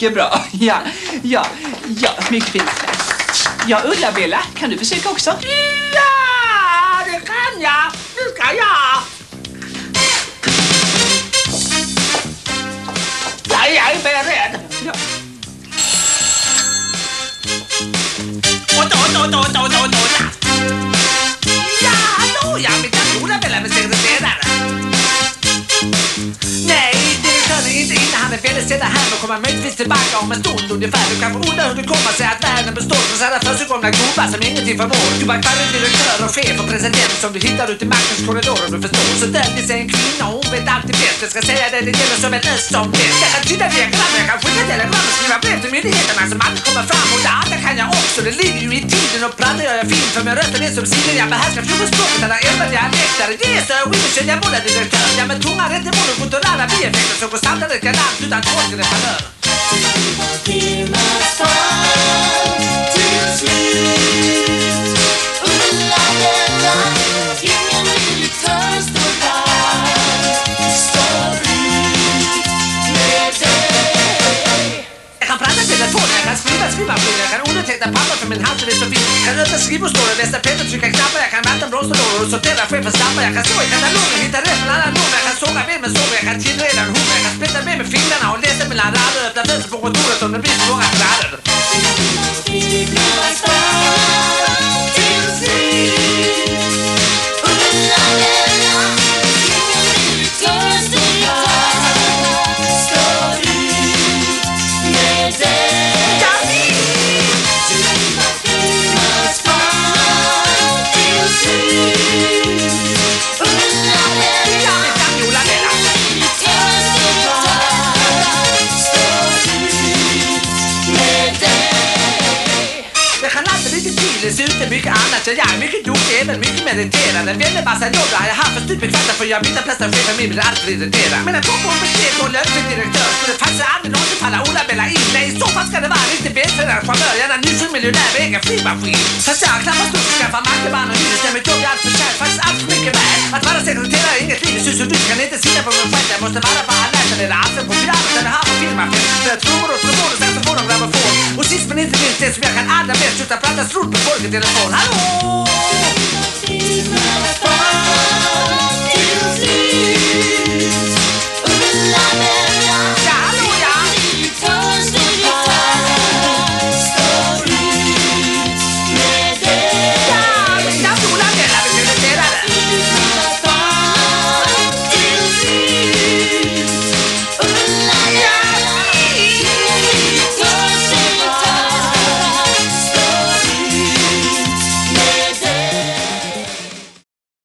Mycket bra. Ja, mycket fint. Ja, Ulla-Bella, kan du försöka också? Ja, det kan jag. Nu ska jag. Ja, jag är beredd. Ja. Åh, ja, vi kan Ulla-Bella med sekreterare. Nej, det kan du inte innan han är färdig. Sätta här och komma möjligtvis tillbaka om en stund ungefär. Du kan undra hur det kommer sig att världen består från sådana försigkomna gubbar som ingenting förmår. Du var kvarlig direktör och chef och president som du hittar ut i maktens korridor, om du förstår. Så döljer sig en kvinna och hon vet alltid bäst. Jag ska säga det, det gäller såväl öst som väst. Jag kan tyda diagram, jag kan skicka telegram och skriva brev till myndigheterna som aldrig kommer fram. Och det andra kan jag också, det ligger ju i tiden och planer jag fint. För min rösten är som silen, jag behärskar fjolspråket. Han har över dialekter, det är så jag vill känna båda direktörer. Ja, men tomma rätter mot och kulturella bieffekter som går samlade kan allt utan tolken är fanör. Jag kan underteckna papper för min hand är så fint. Jag kan röta skrivbordslådor, läsa pet och trycka knappar. Jag kan vänta blomsterlådor och sortera chefens lappar. Jag kan stå i katalogen, hitta rätt från alla nummer. Jag kan såga ben med såg, jag kan tillreda en huvud. Jag kan splitta med fingrarna och läsa mellan rader. Öppna fönster på kontoret om det blir så många rader. Det ser ut mycket annat, jag är mycket duktig, även mycket mediterande. Väldigt massa jobb har jag haft för stup bekvämta. För jag byter plats där chefen min blir alltid irriterad. Men en topp och besked och löftig direktör skulle faktiskt aldrig någonsin falla Ulla-Bella in. Nej, i så fall ska det vara riktigt välfärdad charmör. Gärna nyfull miljonär med egen flygmaskin. Fast jag har knappast upp, skaffar markebarn och hyres. Nej, mitt jobb är allt för kär, faktiskt allt mycket värd. Att vara sekreterare är inget liv, syns hur du kan inte sitta på min skämt. Jag måste vara på alla läsare, eller allt på programmet eller här på filmaffär. För jag tror och slår och sen så får de grammofon. Och sist men inte minst det som jag kan allra bäst utan prata strunt på folk i telefon. Hallå!